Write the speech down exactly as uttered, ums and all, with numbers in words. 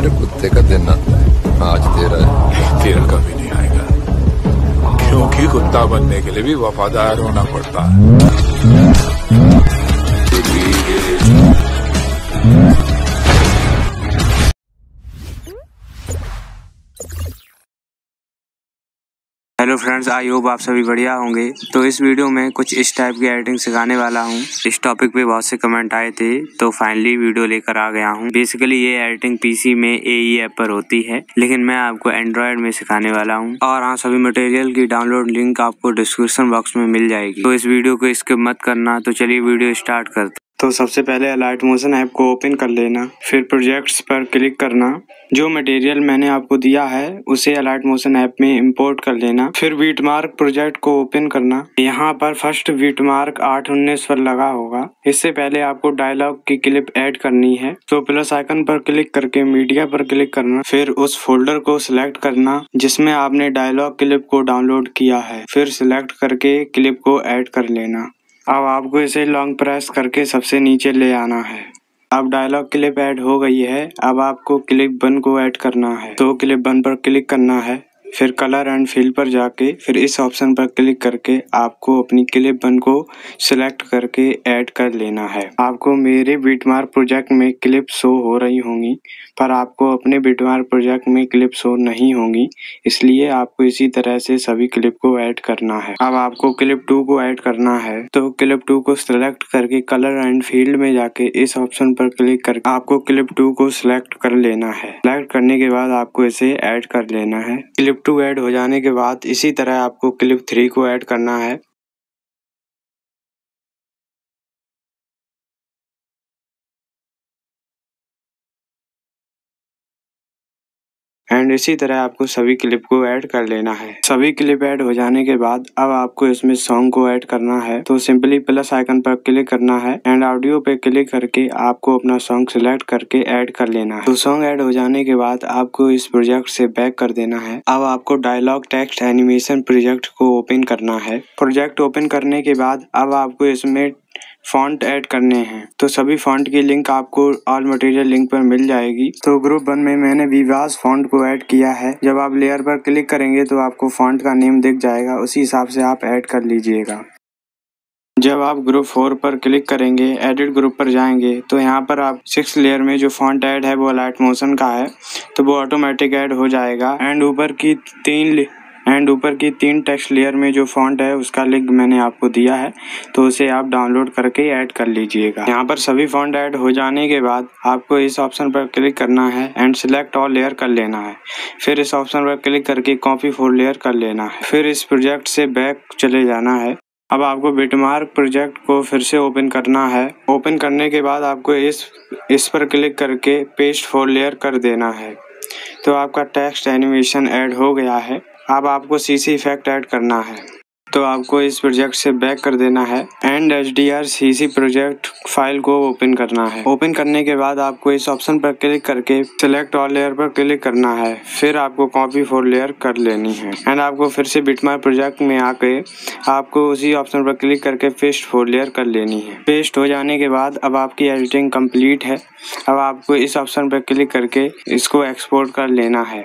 मेरे कुत्ते का दिन आज तेरा है। तेरा कभी नहीं आएगा, क्योंकि कुत्ता बनने के लिए भी वफादार होना पड़ता है। हेलो फ्रेंड्स, आई होप आप सभी बढ़िया होंगे। तो इस वीडियो में कुछ इस टाइप की एडिटिंग सिखाने वाला हूँ। इस टॉपिक पे बहुत से कमेंट आए थे तो फाइनली वीडियो लेकर आ गया हूँ। बेसिकली ये एडिटिंग पीसी में एई ऐप पर होती है, लेकिन मैं आपको एंड्रॉयड में सिखाने वाला हूँ। और हाँ, सभी मटेरियल की डाउनलोड लिंक आपको डिस्क्रिप्शन बॉक्स में मिल जाएगी, तो इस वीडियो को स्किप मत करना। तो चलिए वीडियो स्टार्ट करते। तो सबसे पहले अलाइट मोशन ऐप को ओपन कर लेना, फिर प्रोजेक्ट्स पर क्लिक करना। जो मटेरियल मैंने आपको दिया है उसे अलाइट मोशन ऐप में इंपोर्ट कर लेना, फिर बीटमार्क प्रोजेक्ट को ओपन करना। यहाँ पर फर्स्ट बीटमार्क आठ उन्नीस पर लगा होगा। इससे पहले आपको डायलॉग की क्लिप ऐड करनी है, तो प्लस आइकन पर क्लिक करके मीडिया पर क्लिक करना, फिर उस फोल्डर को सिलेक्ट करना जिसमें आपने डायलॉग क्लिप को डाउनलोड किया है, फिर सिलेक्ट करके क्लिप को ऐड कर लेना। अब आपको इसे लॉन्ग प्रेस करके सबसे नीचे ले आना है। अब डायलॉग क्लिप ऐड हो गई है। अब आपको क्लिप वन को ऐड करना है, तो क्लिप वन पर क्लिक करना है, फिर कलर एंड फील पर जाके फिर इस ऑप्शन पर क्लिक करके आपको अपनी क्लिप वन को सिलेक्ट करके ऐड कर लेना है। आपको मेरे बीटमार्क प्रोजेक्ट में क्लिप शो हो रही होंगी, पर आपको अपने बीटमार्क प्रोजेक्ट में क्लिप शो नहीं होंगी, इसलिए आपको इसी तरह से सभी क्लिप को ऐड करना है। अब आपको क्लिप टू को ऐड करना है, तो क्लिप टू को सिलेक्ट करके कलर एंड फील्ड में जाके इस ऑप्शन पर क्लिक करके आपको क्लिप टू को सिलेक्ट कर लेना है। सिलेक्ट करने के बाद आपको इसे ऐड कर लेना है। क्लिप टू ऐड हो जाने के बाद इसी तरह आपको क्लिप थ्री को ऐड करना है। एंड इसी तरह आपको सभी क्लिप को ऐड कर लेना है। सभी क्लिप ऐड हो जाने के बाद अब आपको इसमें सॉन्ग को ऐड करना है, तो सिंपली प्लस आइकन पर क्लिक करना है एंड ऑडियो पे क्लिक करके आपको अपना सॉन्ग सिलेक्ट करके ऐड कर लेना है। तो सॉन्ग ऐड हो जाने के बाद आपको इस प्रोजेक्ट से बैक कर देना है। अब आपको डायलॉग टेक्स्ट एनिमेशन प्रोजेक्ट को ओपन करना है। प्रोजेक्ट ओपन करने के बाद अब आपको इसमें फॉन्ट ऐड करने हैं, तो सभी फॉन्ट की लिंक आपको ऑल मटेरियल लिंक पर मिल जाएगी। तो ग्रुप वन में मैंने विवास फॉन्ट को ऐड किया है। जब आप लेयर पर क्लिक करेंगे तो आपको फॉन्ट का नेम दिख जाएगा, उसी हिसाब से आप ऐड कर लीजिएगा। जब आप ग्रुप फोर पर क्लिक करेंगे, एडिट ग्रुप पर जाएंगे, तो यहाँ पर आप सिक्स लेयर में जो फॉन्ट ऐड है वो अलाइट मोशन का है, तो वो ऑटोमेटिक ऐड हो जाएगा। एंड ऊपर की तीन एंड ऊपर की तीन टेक्स्ट लेयर में जो फॉन्ट है उसका लिंक मैंने आपको दिया है, तो उसे आप डाउनलोड करके ऐड कर लीजिएगा। यहाँ पर सभी फॉन्ट ऐड हो जाने के बाद आपको इस ऑप्शन पर क्लिक करना है एंड सिलेक्ट ऑल लेयर कर लेना है, फिर इस ऑप्शन पर क्लिक करके कॉपी फोर लेयर कर लेना है, फिर इस प्रोजेक्ट से बैक चले जाना है। अब आपको बीटमार्क प्रोजेक्ट को फिर से ओपन करना है। ओपन करने के बाद आपको इस इस पर क्लिक करके पेस्ट फोर लेयर कर देना है, तो आपका टेक्स्ट एनिमेशन ऐड हो गया है। अब आपको सीसी इफेक्ट ऐड करना है, तो आपको इस प्रोजेक्ट से बैक कर देना है and H D R C C project file को ओपन करना है। ओपन करने के बाद आपको इस ऑप्शन पर क्लिक करके सिलेक्ट ऑल लेयर पर क्लिक करना है, फिर आपको कॉपी फोर लेयर कर लेनी है। एंड आपको फिर से बीटमार्क प्रोजेक्ट में आके आपको उसी ऑप्शन पर क्लिक करके पेस्ट फोर लेयर कर लेनी है। पेस्ट हो जाने के बाद अब आपकी एडिटिंग कम्प्लीट है। अब आपको इस ऑप्शन पर क्लिक करके इसको एक्सपोर्ट कर लेना है।